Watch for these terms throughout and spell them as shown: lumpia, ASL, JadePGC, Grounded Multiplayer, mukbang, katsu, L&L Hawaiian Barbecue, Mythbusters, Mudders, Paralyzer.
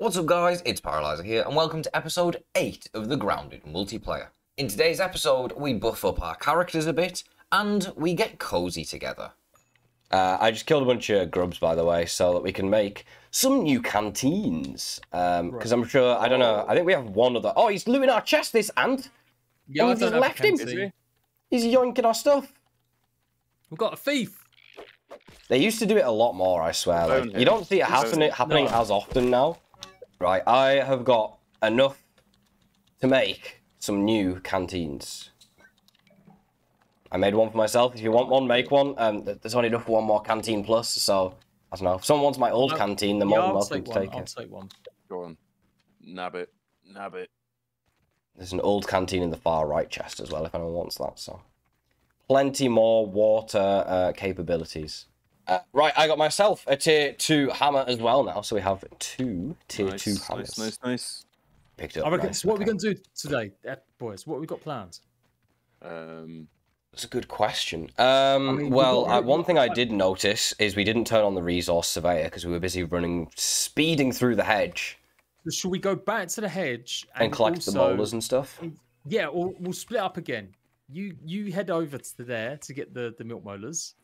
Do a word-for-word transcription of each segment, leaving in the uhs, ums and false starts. What's up guys, it's Paralyzer here and welcome to episode eight of the Grounded Multiplayer. In today's episode we buff up our characters a bit and we get cozy together. Uh, I just killed a bunch of grubs by the way so that we can make some new canteens. Um, because right. I'm sure, I don't know, I think we have one other. Oh, he's looting our chest, this ant! Yeah, oh, I don't left him. He? He's yoinking our stuff. We've got a thief! They used to do it a lot more, I swear. Like, you don't see it happening, happening no. as often now. Right, I have got enough to make some new canteens. I made one for myself. If you want one, make one. Um, there's only enough for one more canteen plus, so I don't know. If someone wants my old I'll, canteen, then more than welcome to take it. I'll take one. Go on. Nab it. Nab it. There's an old canteen in the far right chest as well, if anyone wants that, so. Plenty more water uh, capabilities. Uh, right, I got myself a tier two hammer as well now, so we have two tier nice, two hammers. Nice, nice, nice. Picked up. Reckon, nice, what okay. are we going to do today, boys? What have we got planned? Um, That's a good question. Um, I mean, well, got, uh, one thing I did notice is we didn't turn on the resource surveyor because we were busy running, speeding through the hedge. So should we go back to the hedge and, and collect also, the molars and stuff? Yeah, or we'll split up again. You you head over to there to get the the milk molars.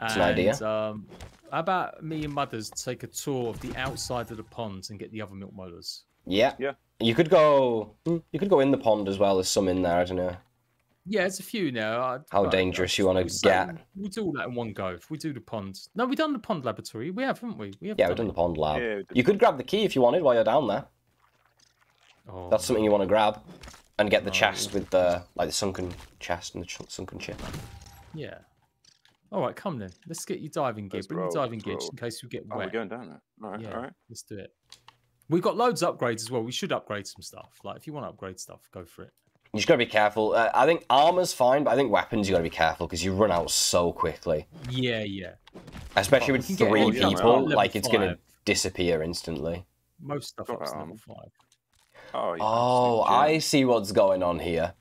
That's and, an idea. Um, how about me and Mudders take a tour of the outside of the pond and get the other milk molars? Yeah. Yeah. You could go. You could go in the pond as well. There's some in there. I don't know. Yeah, there's a few now. I, how I, dangerous I, you want to get? We do all that in one go. If we do the pond. No, we've done the pond laboratory. We have, haven't we? We have. Yeah, we've done the pond lab. Yeah, you could grab the key if you wanted while you're down there. Oh. That's something you want to grab, and get the oh. chest with the like the sunken chest and the sunken ship. Yeah. All right, come then. Let's get your diving gear. Let's Bring roll, your diving gear just in case you get wet. Oh, we're going down there. All right, yeah, all right. Let's do it. We've got loads of upgrades as well. We should upgrade some stuff. Like, if you want to upgrade stuff, go for it. You just got to be careful. Uh, I think armor's fine, but I think weapons, you got to be careful because you run out so quickly. Yeah, yeah. Especially but with three people, like, it's going to disappear instantly. Most stuff up's level five. Oh, yeah, oh I see what's going on here.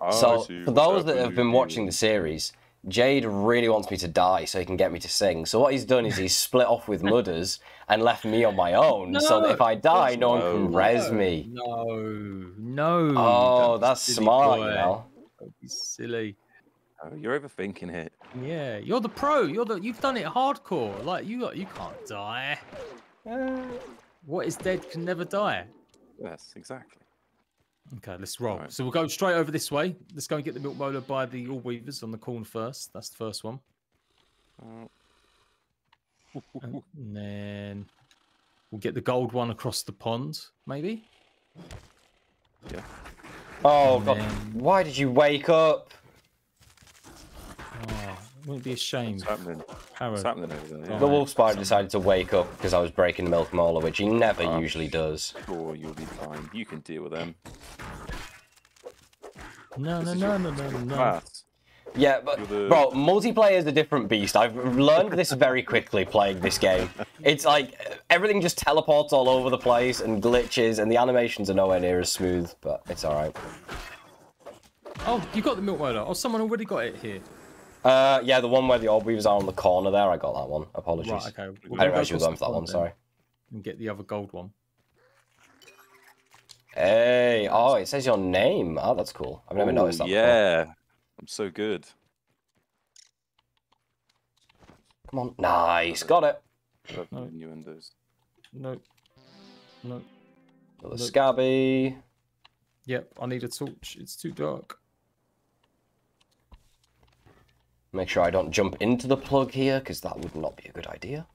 Oh, so, for those that have been watching the series... Jade really wants me to die so he can get me to sing. So what he's done is he's split off with Mudders and left me on my own. No, so that if I die, no one no, can res no, me. No, no. Oh, that's, that's smart, you know. That'd be silly. Oh, you're overthinking it. Yeah, you're the pro. You're the. You've done it hardcore. Like you, you can't die. Uh, what is dead can never die. Yes, exactly. Okay, let's roll. Right. So we'll go straight over this way. Let's go and get the milk molar by the All Weavers on the corn first. That's the first one. Uh, and then we'll get the gold one across the pond, maybe? Yeah. Oh, and God. Then... Why did you wake up? Oh, it wouldn't be a shame. What's happening? What's happening over there? Yeah. The wolf spider decided to wake up because I was breaking the milk molar, which he never oh, usually does. Sure, you'll be fine. You can deal with them. No, no, no, no, no, no. Yeah, but, the... bro, multiplayer is a different beast. I've learned this very quickly playing this game. It's like everything just teleports all over the place and glitches, and the animations are nowhere near as smooth, but it's all right. Oh, you got the milk molar. Oh, someone already got it here. Uh, yeah, the one where the Orb Weavers are on the corner there. I got that one. Apologies. Right, okay. We'll I didn't realize you were going for that one, then. Sorry. And get the other gold one. Hey, oh, it says your name. Oh, that's cool. I've never Ooh, noticed that yeah. before. I'm so good. Come on. Nice. Got it. No. No. No. The no. Scabby. Yep, I need a torch. It's too dark. Make sure I don't jump into the plug here, because that would not be a good idea.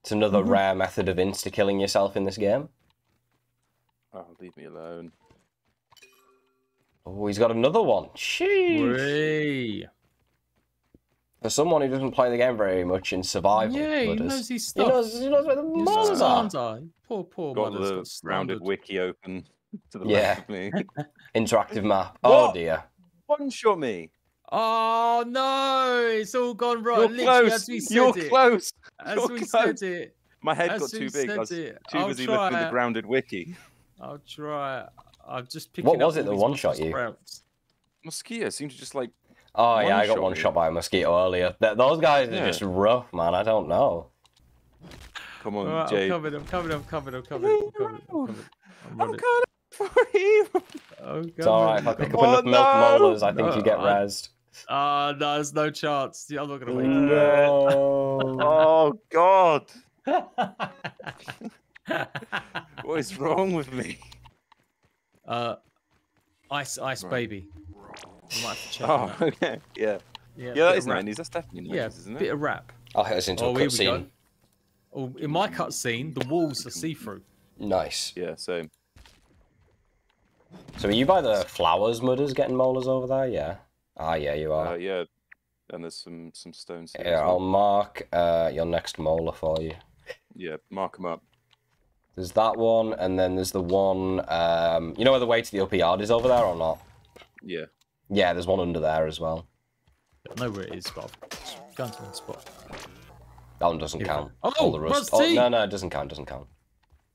It's another mm-hmm. rare method of insta-killing yourself in this game. Oh, leave me alone. Oh, he's got another one. Sheesh. For someone who doesn't play the game very much in survival, yeah, he knows his stuff. He knows, he knows where the mothers are. Poor, poor got the got rounded wiki open to the yeah. left of me. Interactive map. What? Oh dear. One-shot me. Oh no! It's all gone wrong. You're close. As we said You're it, close. As You're we close. said it. My head got too big. I was too I'll busy looking at the grounded wiki. I'll try. I've just picked. What was it that one shot you? Sprouts. Mosquito seemed to just like. Oh yeah, I got one shot by a mosquito earlier. Those guys yeah. are just rough, man. I don't know. Come on, right, Jay. I'm coming, I'm coming, I'm coming, I'm coming, I'm coming, I'm coming. I'm, I'm coming for you. Oh, God. It's alright, if I pick up oh, enough milk molars, no. I think no, you get I... razzed. Ah, uh, no, there's no chance. I'm not going to wait. No. Oh, God. What is wrong with me? Uh, Ice, ice right. baby. I might have to check oh, that. Okay, yeah. Yeah, yeah, that is nineties. That's definitely nineties, yeah, isn't it? Bit of rap. I'll hit us into oh, a cutscene. Oh, in my cutscene, the walls are see-through. Nice. Yeah, same. So are you by the flowers, Mudders, getting molars over there? Yeah. Ah, yeah, you are. Uh, yeah, and there's some, some stones here. Yeah, well. I'll mark uh, your next molar for you. Yeah, mark them up. There's that one, and then there's the one... Um, you know where the way to the upper yard is over there or not? Yeah. Yeah, there's one under there as well. I don't know where it is, but I've gone to one spot. That one doesn't count. Oh, all the rust. Oh, no, no, it doesn't count. Doesn't count.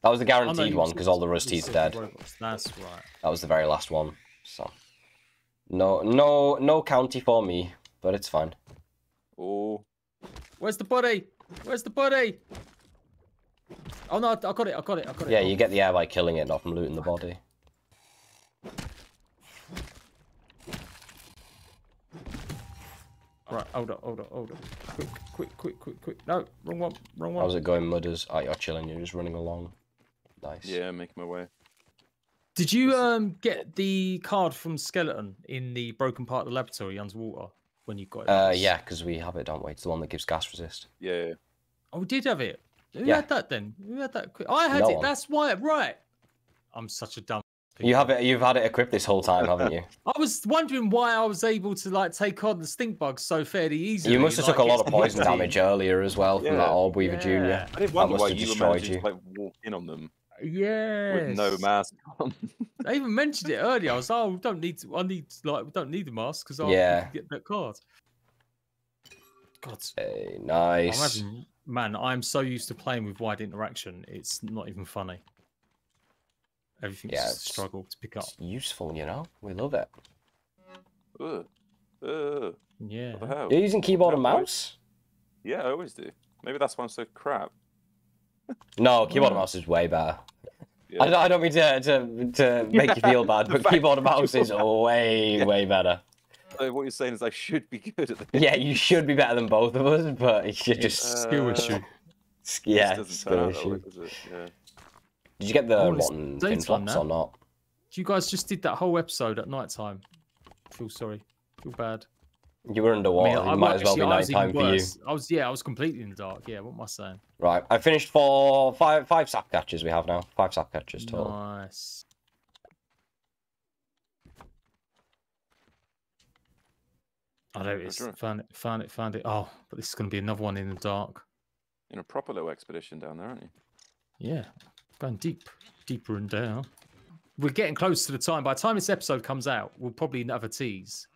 That was the guaranteed one because all the rusty's dead. That's right. That was the very last one. So, no, no, no county for me, but it's fine. Oh, where's the body? Where's the body? Oh no, I got it. I got it. I got it. Yeah, you get the air by killing it, not from looting the body. Right, hold up, hold up, hold up. Quick, quick, quick, quick, quick. No, wrong one, wrong one. How's it going, Mudders? Oh, you're chilling, you're just running along. Nice. Yeah, making my way. Did you um get the card from Skeleton in the broken part of the laboratory underwater when you got it? Uh, yeah, because we have it, don't we? It's the one that gives gas resist. Yeah. yeah. Oh, we did have it. Who yeah. had that then? Who had that? I had no it, one. That's why, right. I'm such a dumb. You have it. You've had it equipped this whole time, haven't you? I was wondering why I was able to like take on the stink bugs so fairly easily. You must have like, took a lot of poison damage earlier as well from yeah. that Orb Weaver yeah. Junior. I didn't wonder why you managed to like walk in on them. Yeah. With no mask on. I even mentioned it earlier. I was like, oh, we don't need. To, I need like we don't need the mask because I'll yeah. get that card. God. Hey, nice. I'm having, man, I'm so used to playing with wide interaction. It's not even funny. Everything's yeah, a struggle to pick up. It's useful, you know? We love it. Uh, uh, yeah. You're using keyboard and mouse? Yeah, I always do. Maybe that's why I'm so crap. No, keyboard and mouse is way better. Yeah. I, don't, I don't mean to, to, to make you feel bad, but keyboard and mouse is way, yeah. way better. So what you're saying is I should be good at this. Yeah, you should be better than both of us, but it's just... Uh, skill issue. Yeah, skill issue. Yeah. Did you get the rotten oh, inflaps or not? You guys just did that whole episode at night time. I feel sorry. I feel bad. You were underwater. I mean, it I might as well be night time for you. I was, yeah, I was completely in the dark. Yeah, what am I saying? Right, I finished for five five sap catches we have now. Five sap catches total. Nice. I know it's found it, found it, found it. Oh, but this is going to be another one in the dark. In a proper little expedition down there, aren't you? Yeah. Going deep, deeper and down. We're getting close to the time. By the time this episode comes out, we'll probably have a tease,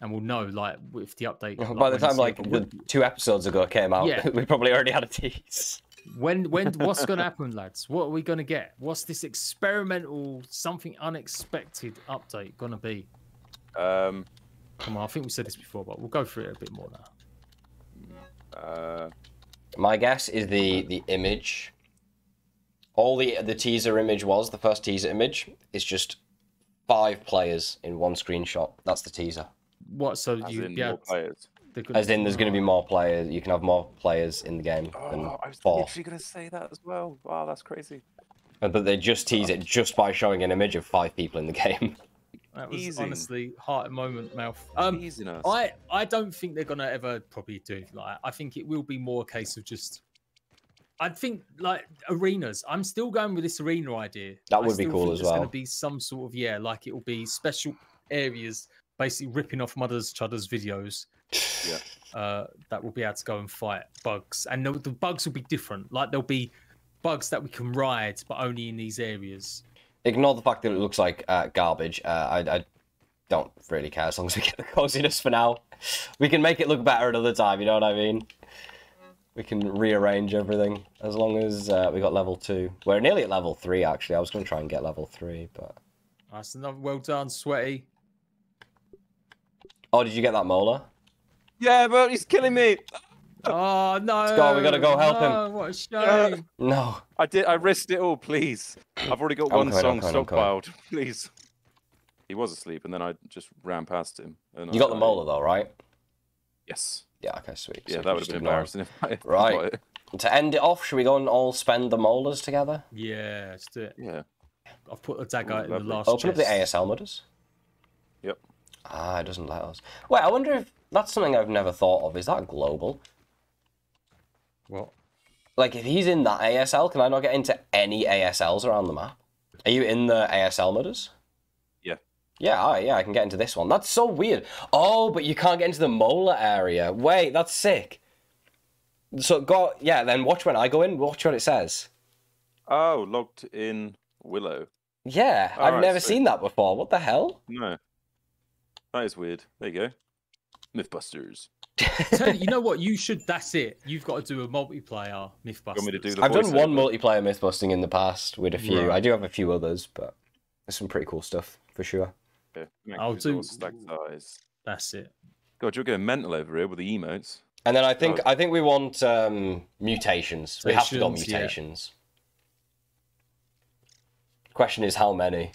and we'll know like if the update. Well, like, by the time like the we'll... two episodes ago came out, yeah. we probably already had a tease. When, when, what's going to happen, lads? What are we going to get? What's this experimental, something unexpected update going to be? Um, come on, I think we said this before, but we'll go through it a bit more now. Uh, my guess is the the image. All the the teaser image was, the first teaser image, is just five players in one screenshot. That's the teaser. What, so as you... In yeah, more players. As in, there's going to be more players. You can have more players in the game oh, than I was four. Literally going to say that as well. Wow, that's crazy. But they just tease it just by showing an image of five people in the game. That was Easy. honestly heart moment, mouth. Um, Easiness. I, I don't think they're going to ever probably do it like that. I think it will be more a case of just... I think like arenas. I'm still going with this arena idea. That would be cool as well. It's going to be some sort of yeah, like it will be special areas, basically ripping off Mudders Chudder's videos. Yeah, uh, that will be able to go and fight bugs, and the, the bugs will be different. Like there'll be bugs that we can ride, but only in these areas. Ignore the fact that it looks like uh, garbage. Uh, I, I don't really care as long as we get the coziness for now. We can make it look better another time. You know what I mean? We can rearrange everything as long as uh, we got level two. We're nearly at level three, actually. I was going to try and get level three, but... That's another well done, Sweaty. Oh, did you get that molar? Yeah, but he's killing me. Oh no! Scar, we gotta go help no, him. What a shame. No. no. I did. I risked it all. Please. I've already got one song stockpiled. Please. He was asleep, and then I just ran past him. And you I, got the molar though, right? Yes. Yeah. Okay. Sweet. Yeah, so that would have been embarrassing if I right. To end it off, should we go and all spend the molars together? Yeah, let's do it. Yeah. I've put the tag out in the last. Open chest. Up the A S L mudders. Yep. Ah, it doesn't let us. Wait, I wonder if that's something I've never thought of. Is that global? What? Like, if he's in that A S L, can I not get into any A S Ls around the map? Are you in the A S L mudders? Yeah. Yeah, I, yeah, I can get into this one. That's so weird. Oh, but you can't get into the molar area. Wait, that's sick. So, go, yeah, then watch when I go in. Watch what it says. Oh, logged in Willow. Yeah, All I've right, never so... seen that before. What the hell? No. That is weird. There you go. Mythbusters. You know what? You should. That's it. You've got to do a multiplayer Mythbusters. You want me to do the I've done one bit? multiplayer Mythbusting in the past with a few. Yeah. I do have a few others, but there's some pretty cool stuff for sure. Okay. I'll do. That's it. God, you're going mental over here with the emotes. And then I think oh. I think we want um, mutations. So we have to go mutations. Yeah. Question is how many?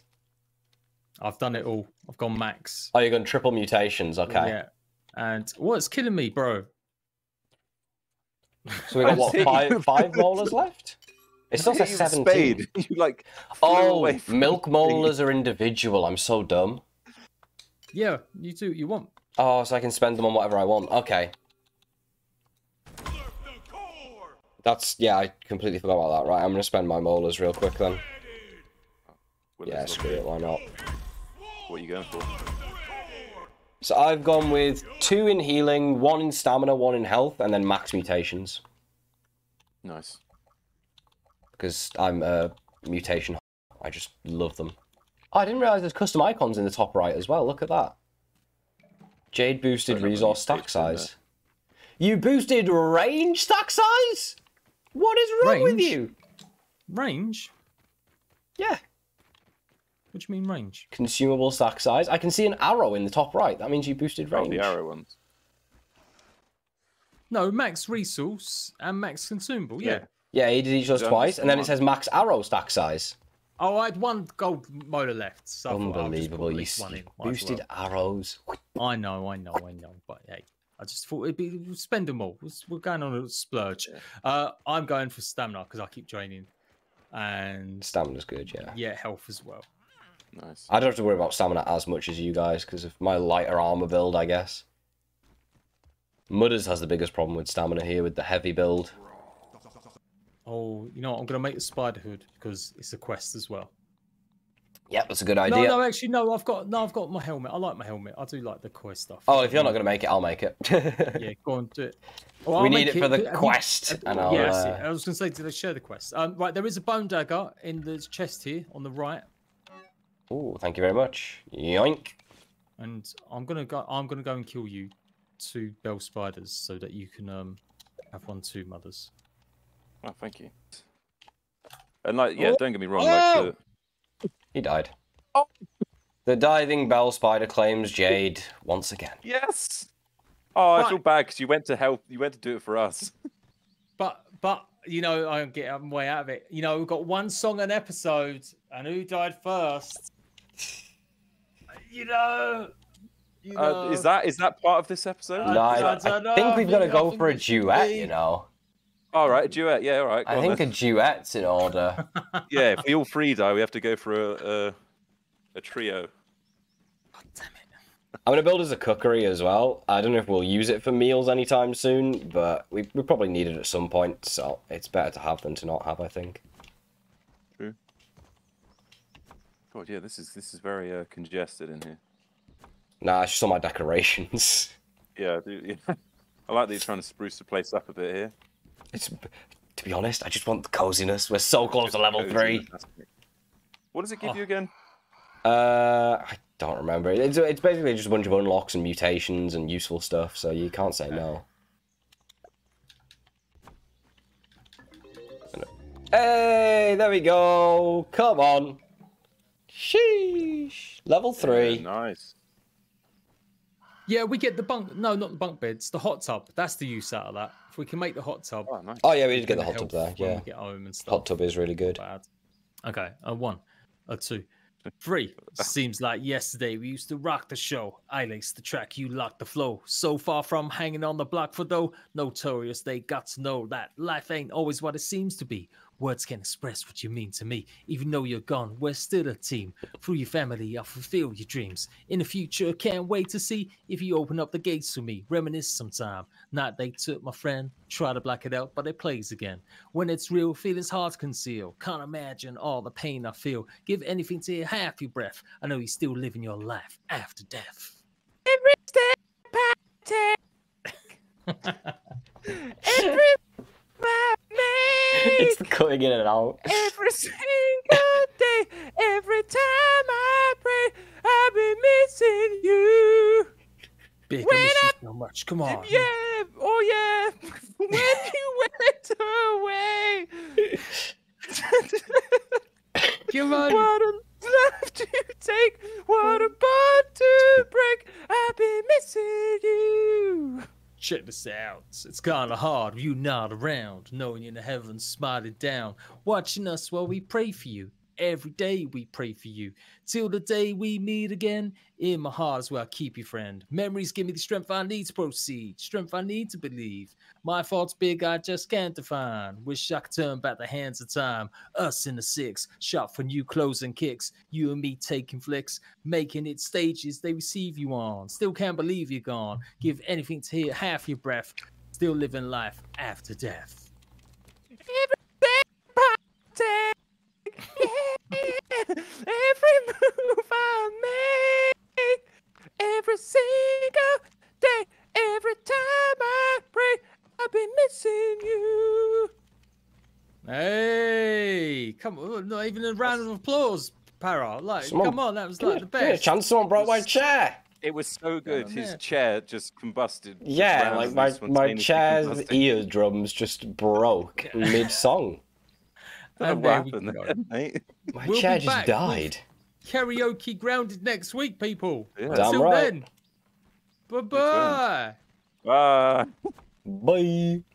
I've done it all. I've gone max. Oh, you're going triple mutations. Okay. Yeah. And what's killing me, bro? So we got what five five molars left? It's not a seventeen. You like oh, milk molars are individual. I'm so dumb. Yeah, you do what you want. Oh, so I can spend them on whatever I want. Okay. That's yeah. I completely forgot about that. Right, I'm gonna spend my molars real quick then. Yeah, screw it. Why not? What are you going for? So I've gone with two in healing, one in stamina, one in health, and then max mutations. Nice. Because I'm a mutation. I just love them. Oh, I didn't realise there's custom icons in the top right as well. Look at that. Jade boosted resource stack size. You boosted range stack size? What is wrong range? with you? Range? Yeah. What do you mean range? Consumable stack size. I can see an arrow in the top right. That means you boosted range. Oh, the arrow ones. No, max resource and max consumable, yeah. Yeah, yeah he did each of those twice, and then it says max arrow stack size. Oh, I had one gold motor left. So unbelievable. You boosted well. arrows. I know, I know, I know. But hey, I just thought it'd be, we'll spend them all. We're going on a splurge. Yeah. Uh, I'm going for stamina because I keep draining. And stamina's good, yeah. Yeah, health as well. Nice. I don't have to worry about stamina as much as you guys because of my lighter armor build, I guess. Mudders has the biggest problem with stamina here with the heavy build. Oh, you know what? I'm going to make a spider hood because it's a quest as well. Yeah, that's a good idea. No, no, actually, no. I've got no. I've got my helmet. I like my helmet. I do like the quest stuff. Oh, if you're not going to make it, I'll make it. Yeah, go on, do it. Well, we I'll need it for it. the I quest. Mean, and I'll, yeah, uh... I was going to say, did I share the quest? Um, right, there is a bone dagger in the chest here on the right. Oh, thank you very much. Yoink. And I'm gonna go. I'm gonna go and kill you, two bell spiders, so that you can um have one two mothers. Oh, thank you. And like, yeah, oh. don't get me wrong. Oh. Like the... He died. Oh. The diving bell spider claims Jade once again. Yes. Oh, but... I feel bad because you went to help. You went to do it for us. But but you know, I get I'm way out of it. You know, we've got one song an episode, and who died first? You know, you know. Uh, is that is that part of this episode? No, I, I, I think know. we've got to go for a duet. Be... You know. All right, a duet. Yeah, all right. I think then. a duet's in order. Yeah, if we all three die, we have to go for a a, a trio. God damn it! I'm gonna build us a cookery as well. I don't know if we'll use it for meals anytime soon, but we we probably need it at some point. So it's better to have than to not have, I think. God, yeah, this is this is very uh, congested in here. Nah, it's just all my decorations. Yeah, I, do, yeah. I like that you're trying to spruce the place up a bit here. It's, to be honest, I just want the coziness. We're so close to level three. What does it give oh. you again? Uh, I don't remember. It's it's basically just a bunch of unlocks and mutations and useful stuff. So you can't say okay. no. Hey, there we go. Come on. Sheesh. Level three. Yeah, nice. Yeah, we get the bunk. No, not the bunk beds. The hot tub. That's the use out of that. If we can make the hot tub. Oh, nice. Oh yeah, we did get the hot tub there. Yeah. Get home and stuff. Hot tub is really good. Bad. Okay, a one, a two, three. Seems like yesterday we used to rock the show. I laced the track, you locked the flow. So far from hanging on the block for dough, notorious they got to know that life ain't always what it seems to be. Words can express what you mean to me. Even though you're gone, we're still a team. Through your family, I'll fulfill your dreams. In the future, can't wait to see if you open up the gates to me. Reminisce sometime. Night they took my friend, try to block it out, but it plays again. When it's real, feelings hard to conceal. Can't imagine all the pain I feel. Give anything to hear half your breath. I know you're still living your life after death. Every step I take. Every It's the cutting in and out. Every single day, every time I pray, I'll be missing you. Big, I miss I... you so much. Come on. Yeah, oh yeah. When you went away. Come on. What a love to take, what a bond to break, I'll be missing you. Check this out. It's kind of hard, you not around, knowing you're in the heavens, smiling down, watching us while we pray for you. Every day we pray for you. Till the day we meet again, in my heart is where I keep you, friend. Memories give me the strength I need to proceed, strength I need to believe. My fault's big, I just can't define. Wish I could turn back the hands of time. Us in the six, shop for new clothes and kicks. You and me taking flicks, making it stages they receive you on. Still can't believe you're gone. Give anything to hear half your breath. Still living life after death. Every move I make, every single day, every time I pray, I'll be missing you. Hey, come on, not even a round of applause, Para. Like, someone, come on, that was like the best. Yeah, chance someone brought my chair. It was so good. Oh, his chair just combusted. Yeah, like my, my chair's combusted. Eardrums just broke mid-song. And there we go. There, my we'll chair just died. Karaoke Grounded next week, people. Yeah. Until right. then. Bye-bye. Bye. Bye.